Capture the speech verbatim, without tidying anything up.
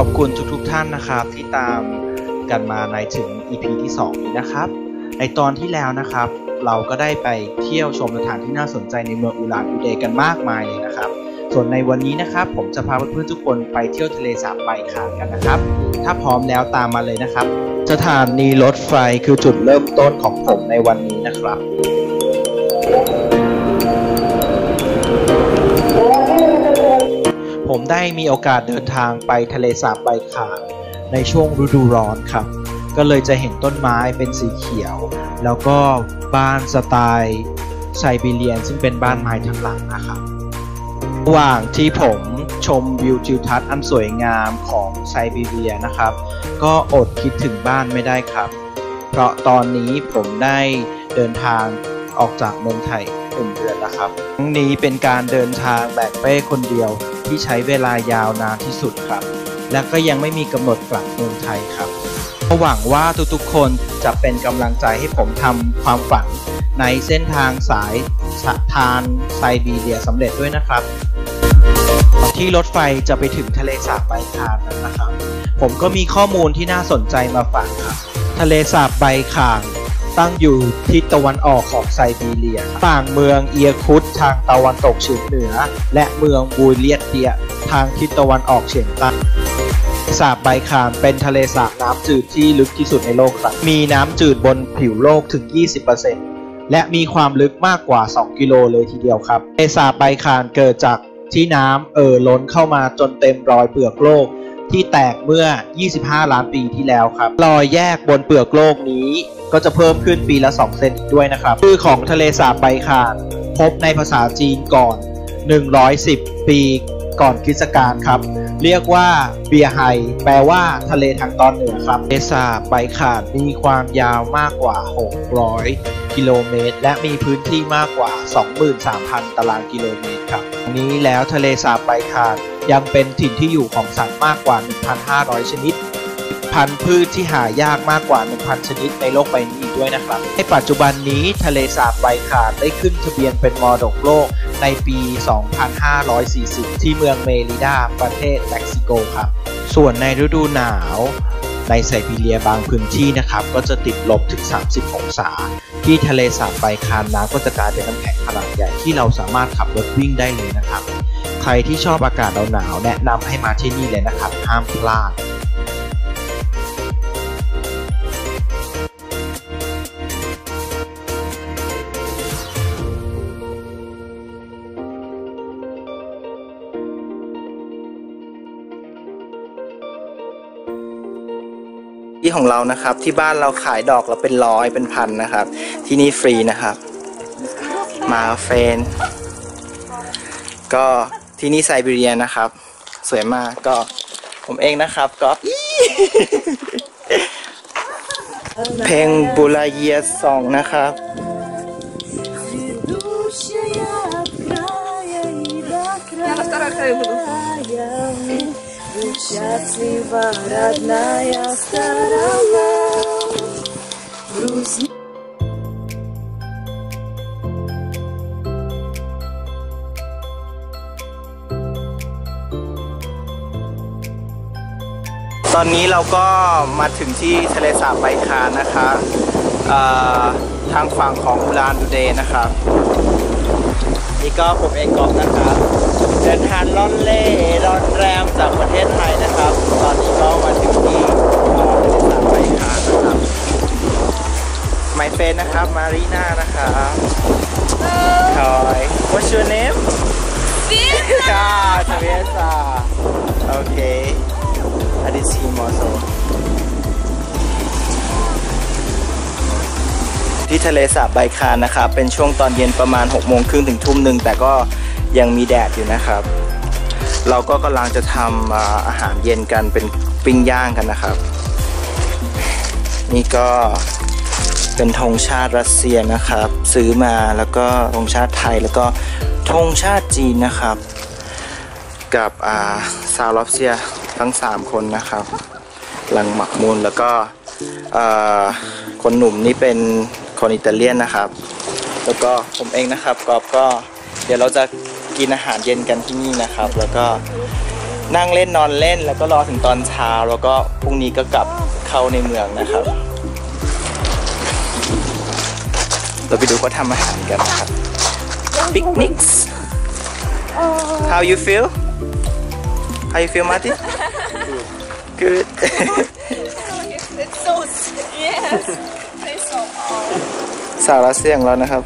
ขอบคุณทุกๆท่านนะครับที่ตามกันมาในถึง อี พี ที่สองนี้นะครับในตอนที่แล้วนะครับเราก็ได้ไปเที่ยวชมสถานที่น่าสนใจในเมืองอูลานอูเดกันมากมายเลยนะครับส่วนในวันนี้นะครับผมจะพาเพื่อนๆทุกคนไปเที่ยวทะเลสาบไบคาลกันนะครับถ้าพร้อมแล้วตามมาเลยนะครับสถานีรถไฟคือจุดเริ่มต้นของผมในวันนี้นะครับผมได้มีโอกาสเดินทางไปทะเลสาบไบคาลในช่วงฤดูร้อนครับก็เลยจะเห็นต้นไม้เป็นสีเขียวแล้วก็บ้านสไตล์ไซบีเรียนซึ่งเป็นบ้านไม้ทั้งหลังนะครับระหว่างที่ผมชมวิวทิวทัศน์อันสวยงามของไซบีเรียนะครับก็อดคิดถึงบ้านไม่ได้ครับเพราะตอนนี้ผมได้เดินทางออกจากเมืองไทยหนึ่งเดือนแล้วครับครั้งนี้เป็นการเดินทางแบกเป้คนเดียวที่ใช้เวลายาวนานที่สุดครับและก็ยังไม่มีกำหนดกลับเมืองไทยครับหวังว่าทุกๆคนจะเป็นกำลังใจให้ผมทำความฝันในเส้นทางสายทางไซบีเรียสำเร็จด้วยนะครับก่อนที่รถไฟจะไปถึงทะเลสาบไบคาลนะครับผมก็มีข้อมูลที่น่าสนใจมาฝากครับทะเลสาบไบคาลตั้งอยู่ทิศตะวันออกของไซบีเรียต่างเมืองเอียคุตทางตะวันตกเฉียงเหนือและเมืองบูเลียดเตียทางทิศตะวันออกเฉียงใต้ทะเลสาบไบคาลเป็นทะเลสาบน้ำจืดที่ลึกที่สุดในโลกครับมีน้ำจืดบนผิวโลกถึง ยี่สิบเปอร์เซ็นต์ และมีความลึกมากกว่าสองกิโลเลยทีเดียวครับทะเลสาบไบคาลเกิดจากที่น้ำเอ่อล้นเข้ามาจนเต็มรอยเปลือกโลกที่แตกเมื่อยี่สิบห้าล้านปีที่แล้วครับรอยแยกบนเปลือกโลกนี้ก็จะเพิ่มขึ้นปีละสองเซนอีกด้วยนะครับชื่อของทะเลสาบไบคาลพบในภาษาจีนก่อนหนึ่งร้อยสิบปีก่อนคริสตกาลครับเรียกว่าเบียไฮแปลว่าทะเลทางตอนเหนือครับทะเลสาบไบคาลมีความยาวมากกว่าหกร้อยกิโลเมตรและมีพื้นที่มากกว่า สองหมื่นสามพันตารางกิโลเมตรครับนี้แล้วทะเลสาบไบคาลยังเป็นถิ่นที่อยู่ของสัตว์มากกว่า หนึ่งพันห้าร้อยชนิดพันธุ์พืชที่หายากมากกว่า หนึ่งพันชนิดในโลกใบนี้ด้วยนะครับในปัจจุบันนี้ทะเลสาบไบคาลได้ขึ้นทะเบียนเป็นมรดกโลกในปี สองพันห้าร้อยสี่สิบ ที่เมืองเมริดาประเทศเม็กซิโกครับส่วนในฤดูหนาวในไซบีเรียบางพื้นที่นะครับก็จะติดลบถึงสามสิบองศาที่ทะเลสาบไบคาลน้ำก็จะกลายเป็นน้ำแข็งขนาดใหญ่ที่เราสามารถขับรถวิ่งได้เลยนะครับใครที่ชอบอากาศหนาวๆแนะนำให้มาที่นี่เลยนะครับห้ามพลาดที่ของเรานะครับที่บ้านเราขายดอกเราเป็นร้อยเป็นพันนะครับที่นี่ฟรีนะครับมาเฟนก็ที่นี่ไซบีเรียนะครับสวยมากก็ผมเองนะครับก็เพลงบูลาเยียซองนะครับСчастлива, родная сторона.ตอนนี้เราก็มาถึงที่ทะเลสาบไบคาลนะคะทางฝั่งของอุลานอูเดนะครับนี่ก็ผมเองก๊อฟนะคะเดินทางล่อนเล่ล่อนแรมจากประเทศไทยนะครับตอนนี้ก็มาถึงที่ทะเลสาบไบคาลนะครับไมเฟนนะครับ Marina นะครับ Hi What's your name Teresa Teresa Okay I did see him also ที่ทะเลสาบไบคาลนะครับเป็นช่วงตอนเย็นประมาณหกโมงครึ่งถึงทุ่มหนึ่งแต่ก็ยังมีแดดอยู่นะครับเราก็กำลังจะทำอาหารเย็นกันเป็นปิ้งย่างกันนะครับนี่ก็เป็นธงชาติรัสเซียนะครับซื้อมาแล้วก็ธงชาติไทยแล้วก็ธงชาติจีนนะครับกับซาวรัสเซียทั้งสามคนนะครับหลังหมักมูลแล้วก็คนหนุ่มนี่เป็นคนอิตาเลียนนะครับแล้วก็ผมเองนะครับกอล์ฟก็เดี๋ยวเราจะกินอาหารเย็นกันที่นี่นะครับแล้วก็ นั่งเล่นนอนเล่นแล้วก็รอถึงตอนเช้าแล้วก็พรุ่งนี้ก็กลับเข้าในเมืองนะครับเราไปดูเขาทำอาหารกันนะครับ Picnics How you feel How you feel Marty Good It's so yes It's so สาระเสียงแล้วนะครับ